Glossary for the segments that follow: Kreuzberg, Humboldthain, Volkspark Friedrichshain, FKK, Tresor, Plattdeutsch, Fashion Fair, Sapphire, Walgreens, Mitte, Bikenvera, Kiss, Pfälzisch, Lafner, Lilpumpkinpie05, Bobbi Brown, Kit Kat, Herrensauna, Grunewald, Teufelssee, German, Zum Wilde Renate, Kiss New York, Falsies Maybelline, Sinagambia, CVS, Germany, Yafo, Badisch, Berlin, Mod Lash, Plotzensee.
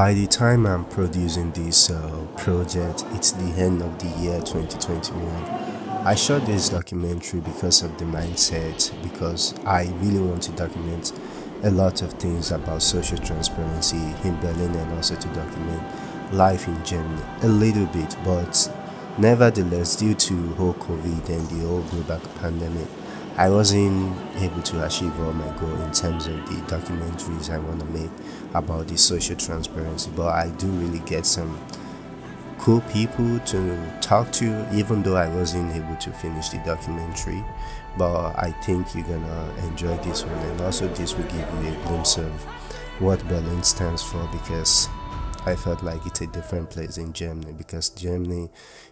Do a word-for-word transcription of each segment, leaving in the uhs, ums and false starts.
By the time I'm producing this uh, project, it's the end of the year twenty twenty-one. I shot this documentary because of the mindset, because I really want to document a lot of things about social transparency in Berlin, and also to document life in Germany a little bit. But nevertheless, due to whole COVID and the whole global pandemic, I wasn't able to achieve all my goal in terms of the documentaries I want to make about the social transparency. But I do really get some cool people to talk to, even though I wasn't able to finish the documentary. But I think you're gonna enjoy this one, and also this will give you a glimpse of what Berlin stands for, because I felt like it's a different place in Germany, because Germany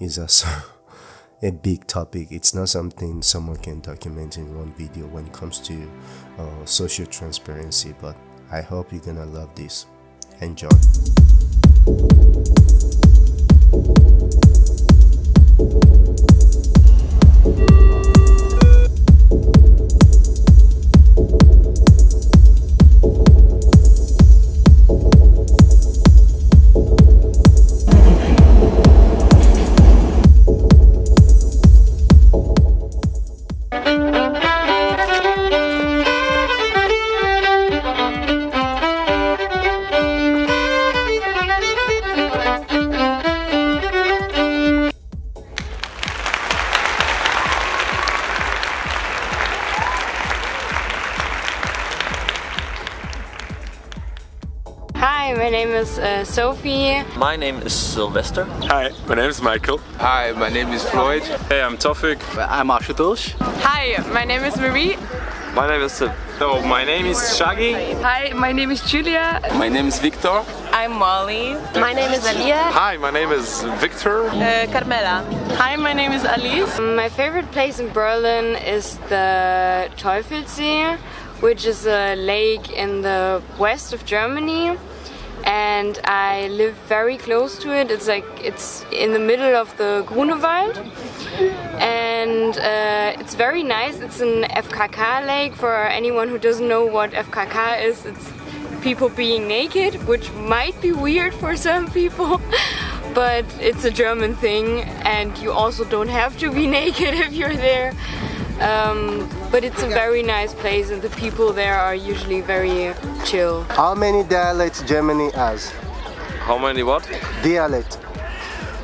is also a big topic. It's not something someone can document in one video when it comes to uh, social transparency. But I hope you're gonna love this. Enjoy. My name is uh, Sophie. My name is Sylvester. Hi, my name is Michael. Hi, my name is Floyd. Hey, I'm Tofik. I'm Ashutosh. Hi, my name is Marie. My name is Sid. So, my name is Shaggy. Hi, my name is Julia. My name is Victor. I'm Molly. My name is Alia. Hi, my name is Victor. Uh, Carmela. Hi, my name is Alice. My favorite place in Berlin is the Teufelssee, which is a lake in the west of Germany. And I live very close to it. It's like it's in the middle of the Grunewald, and uh, it's very nice. It's an F K K lake. For anyone who doesn't know what F K K is, it's people being naked, which might be weird for some people, but it's a German thing, and you also don't have to be naked if you're there. Um, but it's a very nice place, and the people there are usually very chill. How many dialects Germany has? How many what? Dialect.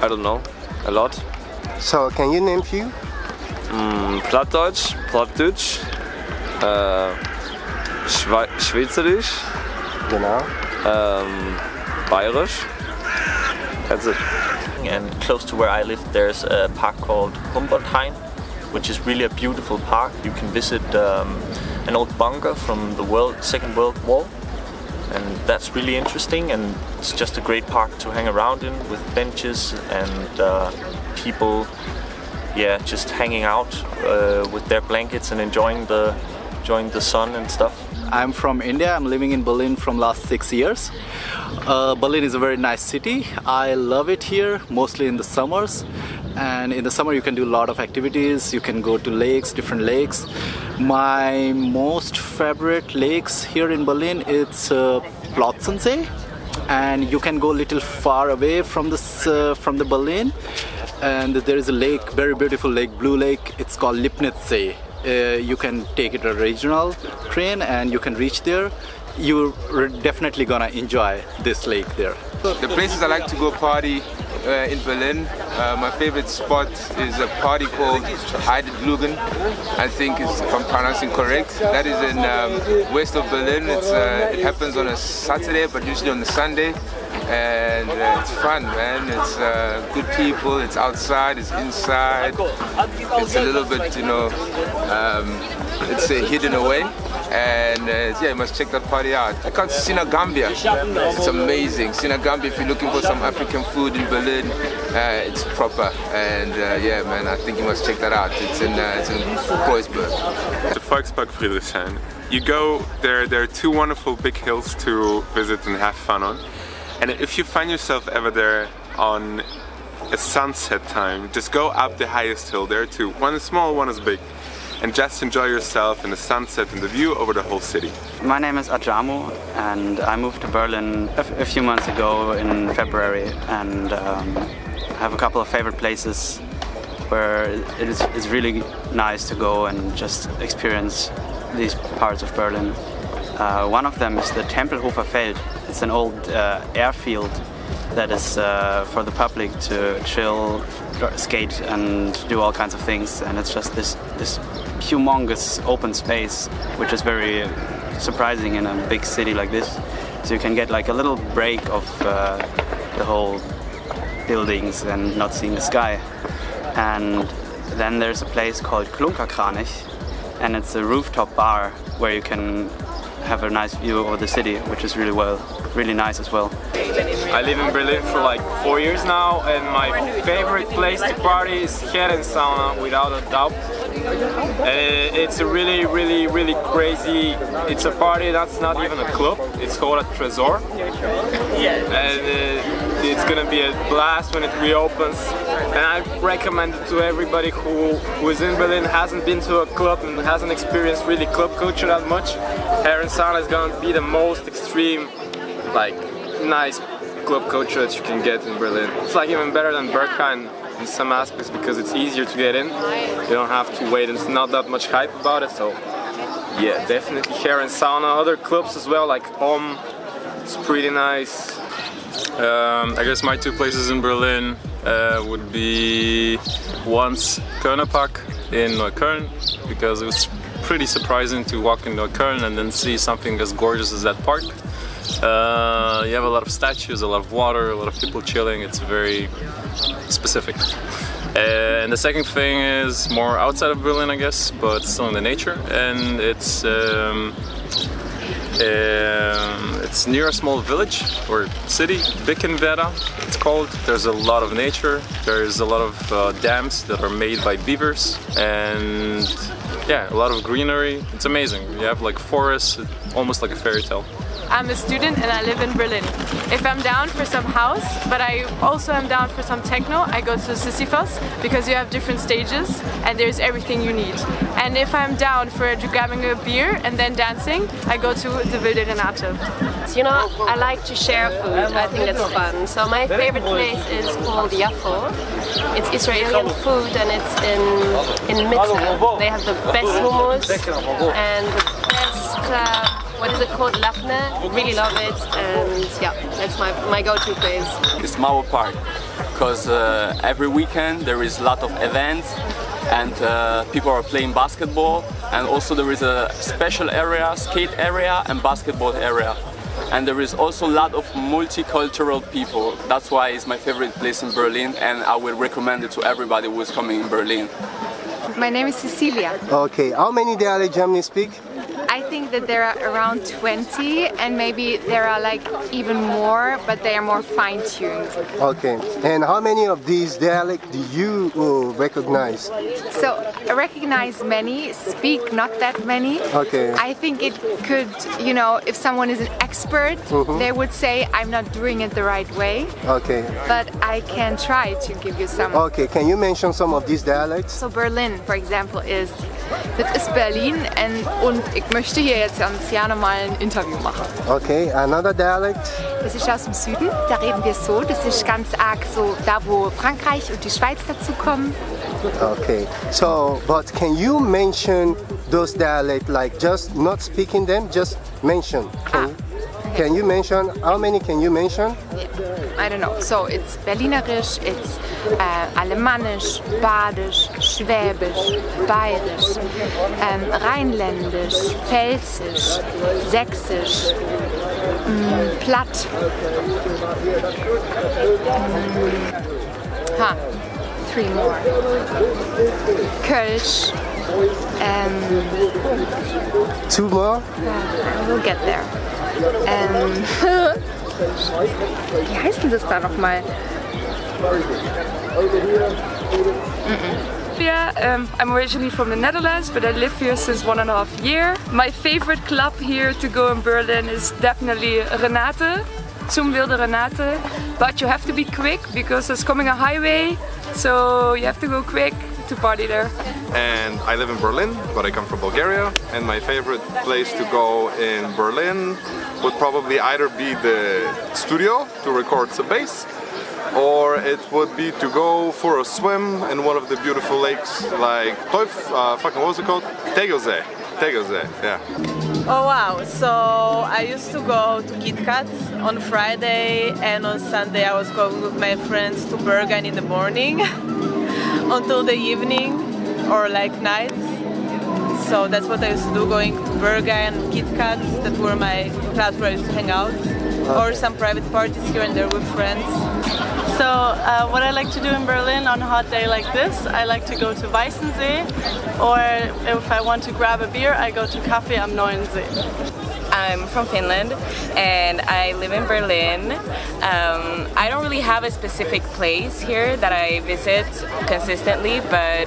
I don't know. A lot. So can you name few? Mm, Plattdeutsch, Plattdeutsch, uh, Schwe Schweizerisch, genau. Um, Bayerisch. That's it. And close to where I live there's a park called Humboldthain, which is really a beautiful park. You can visit um, an old bunker from the world, Second World War, and that's really interesting, and it's just a great park to hang around in, with benches and uh, people yeah, just hanging out uh, with their blankets and enjoying the, enjoying the sun and stuff. I'm from India. I'm living in Berlin from last six years. Uh, Berlin is a very nice city. I love it here, mostly in the summers. And in the summer you can do a lot of activities. You can go to lakes, different lakes. My most favorite lakes here in Berlin, it's uh, Plotzensee, and you can go a little far away from this uh, from the Berlin, and there is a lake, very beautiful lake, blue lake. It's called Lipnitzsee. Uh, you can take it a regional train and you can reach there. You're definitely gonna enjoy this lake there. The places I like to go party Uh, in Berlin, uh, my favorite spot is a party called Heideluggen. I think it's, if I'm pronouncing correct. That is in um, west of Berlin. It's, uh, it happens on a Saturday, but usually on a Sunday, and uh, it's fun, man. It's uh, good people. It's outside. It's inside. It's a little bit, you know, um, it's uh, hidden away. And uh, yeah, you must check that party out. I call it Sinagambia. It's amazing. Sinagambia, if you're looking for some African food in Berlin, uh, it's proper. And uh, yeah, man, I think you must check that out. It's in, uh, it's in Kreuzberg. The Volkspark Friedrichshain. You go there, there are two wonderful big hills to visit and have fun on. And if you find yourself ever there on a sunset time, just go up the highest hill. There are two. One is small, one is big. and just enjoy yourself in the sunset and the view over the whole city. My name is Adjamu and I moved to Berlin a, a few months ago in February, and um, I have a couple of favorite places where it is, it's really nice to go and just experience these parts of Berlin. Uh, one of them is the Tempelhofer Feld. It's an old uh, airfield that is uh, for the public to chill, skate and do all kinds of things, and it's just this, this humongous open space, which is very surprising in a big city like this. So you can get like a little break of uh, the whole buildings and not seeing the sky. And then there's a place called Klunkerkranich, and it's a rooftop bar where you can have a nice view over the city, which is really well, really nice as well. I live in Berlin for like four years now, and my favorite place to party is Herrensauna, without a doubt. Uh, it's a really, really, really crazy. It's a party that's not even a club. It's called a Tresor, and uh, it's gonna be a blast when it reopens. And I recommend it to everybody who who is in Berlin, hasn't been to a club and hasn't experienced really club culture that much. Herrensauna is gonna be the most extreme, like nice club culture that you can get in Berlin. It's like even better than Berghain in some aspects because it's easier to get in. You don't have to wait, and it's not that much hype about it. So yeah, definitely Herrensauna. Other clubs as well, like Om, it's pretty nice. Um, I guess my two places in Berlin uh, would be once Körner Park in Neukölln, because it was pretty surprising to walk in Neukölln and then see something as gorgeous as that park. Uh, you have a lot of statues, a lot of water, a lot of people chilling. It's very specific. And the second thing is more outside of Berlin, I guess, but still in the nature, and it's um, Um, it's near a small village or city, Bikenvera it's called. There's a lot of nature, there's a lot of uh, dams that are made by beavers, and yeah, a lot of greenery. It's amazing. You have like forests, almost like a fairy tale. I'm a student and I live in Berlin. If I'm down for some house, but I also am down for some techno, I go to Sisyphus, because you have different stages and there's everything you need. And if I'm down for grabbing a beer and then dancing, I go to Zum Wilde Renate. You know, I like to share food. I think that's fun. So my favorite place is called Yafo. It's Israeli food, and it's in, in Mitte. They have the best hummus and the best... Uh, What is it called? Lafner. Really love it, and yeah, that's my, my go-to place. It's Mauerpark, because uh, every weekend there is a lot of events and uh, people are playing basketball, and also there is a special area, skate area and basketball area. And there is also a lot of multicultural people. That's why it's my favorite place in Berlin, and I would recommend it to everybody who is coming in Berlin. My name is Cecilia. Okay, how many dialects do you speak? I think that there are around twenty, and maybe there are like even more, but they are more fine-tuned. Okay, and how many of these dialects do you uh, recognize? So, I recognize many, speak not that many. Okay. I think it could, you know, if someone is an expert, mm-hmm. they would say I'm not doing it the right way. Okay. But I can try to give you some. Okay, can you mention some of these dialects? So Berlin, for example, is... Das ist Berlin, and, und ich möchte hier jetzt ganz gerne mal ein Interview machen. Okay, another dialect. Das ist aus dem Süden, da reden wir so. Das ist ganz arg so, da wo Frankreich und die Schweiz dazu kommen. Okay, so, but can you mention those dialects, like just not speaking them, just mention? Can, ah, okay. Can you mention, how many can you mention? I don't know, so it's Berlinerisch, it's uh, Alemannisch, Badisch, Schwäbisch, Bayerisch, um, Rheinländisch, Pfälzisch, Sächsisch, um, Platt. Um, huh. Three more. Kölsch. Um, Two more? Yeah, we'll get there. Um, Wie heißt denn das da nochmal? Yeah, um, I'm originally from the Netherlands, but I live here since one and a half year. My favorite club here to go in Berlin is definitely Renate, Zum Wilde Renate. But you have to be quick because there's coming a highway, so you have to go quick to party there. And I live in Berlin, but I come from Bulgaria. And my favorite place to go in Berlin would probably either be the studio to record some bass, or it would be to go for a swim in one of the beautiful lakes like Teuf, uh, fucking what was it called? Teufelssee. Teufelssee, yeah. Oh wow, so I used to go to Kit Kat on Friday, and on Sunday I was going with my friends to Berghain in the morning until the evening or like night. So that's what I used to do, going to Berghain, Kit Kat, that were my clubs where I used to hang out, or some private parties here and there with friends. So uh, what I like to do in Berlin on a hot day like this, I like to go to Weißensee, or if I want to grab a beer, I go to Café am Neuen See. I'm from Finland and I live in Berlin. Um, I don't really have a specific place here that I visit consistently, but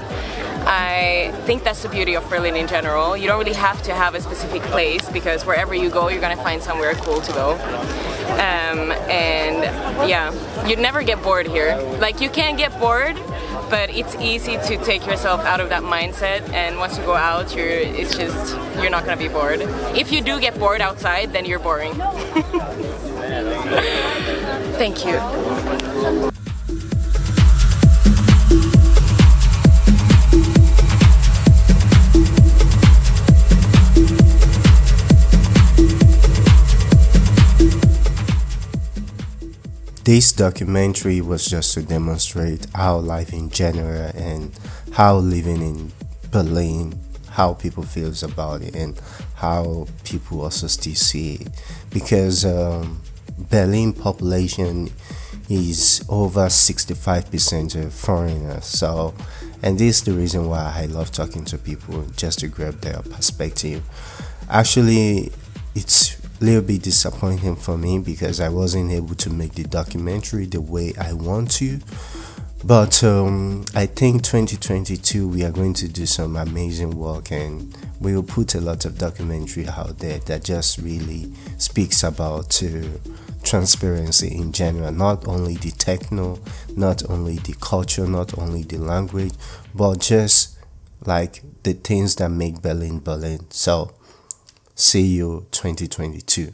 I think that's the beauty of Berlin in general. You don't really have to have a specific place, because wherever you go, you're gonna find somewhere cool to go. Um, and yeah, you'd never get bored here. Like, you can get bored, but it's easy to take yourself out of that mindset, and once you go out, you're, it's just, you're not gonna be bored. If you do get bored outside, then you're boring. Thank you. This documentary was just to demonstrate how life in general and how living in Berlin, how people feels about it, and how people also still see it. Because um, Berlin population is over sixty-five percent foreigners. So, and this is the reason why I love talking to people, just to grab their perspective. Actually, it's little bit disappointing for me because I wasn't able to make the documentary the way I want to, but um, I think twenty twenty-two we are going to do some amazing work, and we will put a lot of documentary out there that just really speaks about uh, transparency in general, not only the techno, not only the culture, not only the language, but just like the things that make Berlin Berlin. So see you twenty twenty-two.